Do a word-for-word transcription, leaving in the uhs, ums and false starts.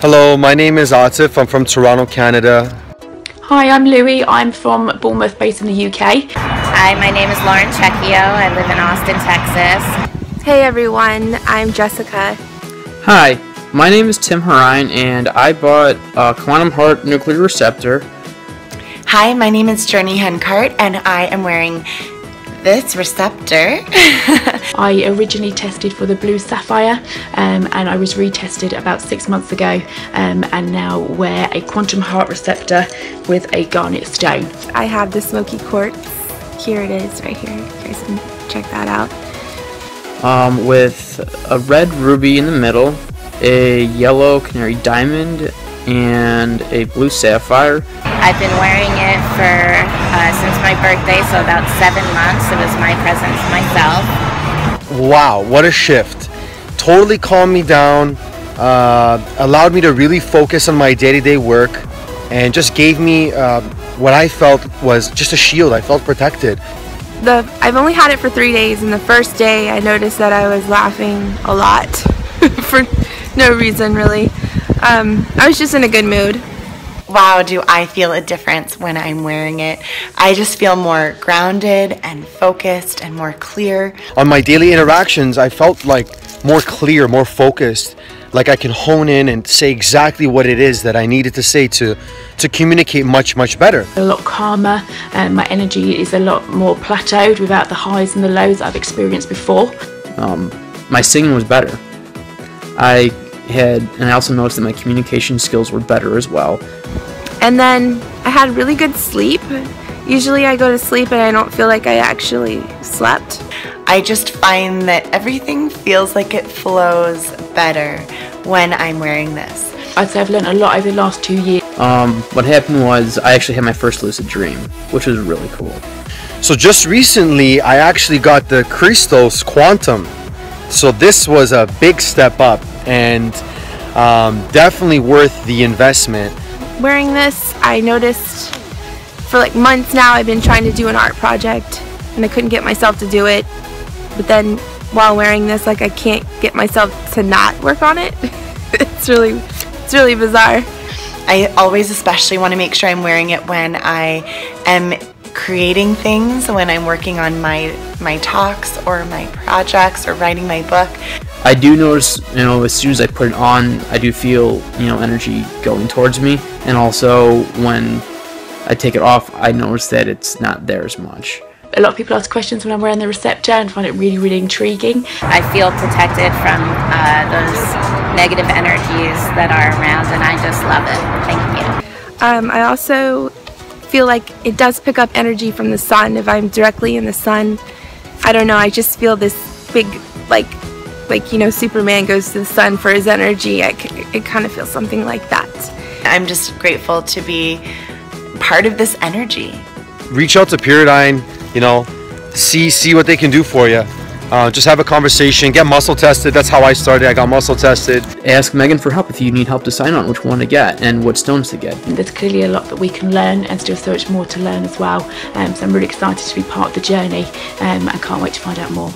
Hello, my name is Atif. I'm from Toronto, Canada. Hi, I'm Louie. I'm from Bournemouth, based in the U K. Hi, my name is Lauren Checchio. I live in Austin, Texas. Hey everyone, I'm Jessica. Hi, my name is Tim Harine and I bought a Quantum Heart Nuclear Receptor. Hi, my name is Journey Hencart and I am wearing this receptor. I originally tested for the blue sapphire um, and I was retested about six months ago um, and now wear a quantum heart receptor with a garnet stone. I have the smoky quartz. Here it is right here. You guys can check that out. Um, with a red ruby in the middle, a yellow canary diamond, and a blue sapphire. I've been wearing it for uh, since my birthday, so about seven months. It was my present to myself. Wow, what a shift. Totally calmed me down, uh, allowed me to really focus on my day-to-day work, and just gave me uh, what I felt was just a shield. I felt protected. The, I've only had it for three days, and the first day I noticed that I was laughing a lot for no reason, really. Um, I was just in a good mood. Wow, do I feel a difference when I'm wearing it. I just feel more grounded and focused and more clear. On my daily interactions, I felt like more clear, more focused, like I can hone in and say exactly what it is that I needed to say to, to communicate much, much better. A lot calmer, and my energy is a lot more plateaued without the highs and the lows I've experienced before. Um, my singing was better. I had, and I also noticed that my communication skills were better as well. And then I had really good sleep. Usually I go to sleep and I don't feel like I actually slept. I just find that everything feels like it flows better when I'm wearing this. I'd say I've learned a lot over the last two years. Um, what happened was I actually had my first lucid dream, which was really cool. So just recently I actually got the Christos Quantum. So this was a big step up and um, definitely worth the investment. Wearing this, I noticed for like months now I've been trying to do an art project and I couldn't get myself to do it, but then while wearing this, like I can't get myself to not work on it. It's really, it's really bizarre. I always especially want to make sure I'm wearing it when I am creating things, when I'm working on my my talks or my projects or writing my book. I do notice, you know, as soon as I put it on, I do feel, you know, energy going towards me. And also when I take it off, I notice that it's not there as much. A lot of people ask questions when I'm wearing the receptor and find it really, really intriguing. I feel protected from uh, those negative energies that are around, and I just love it. Thank you. Um, I also feel like it does pick up energy from the sun. If I'm directly in the sun, I don't know, I just feel this big, like, like, you know, Superman goes to the sun for his energy. I, it kind of feels something like that. I'm just grateful to be part of this energy. Reach out to Pyridine, you know, see see what they can do for you. Uh, just have a conversation, get muscle tested. That's how I started. I got muscle tested. Ask Megan for help if you need help to sign on which one to get and what stones to get. There's clearly a lot that we can learn and still so much more to learn as well. Um, so I'm really excited to be part of the journey um, and can't wait to find out more.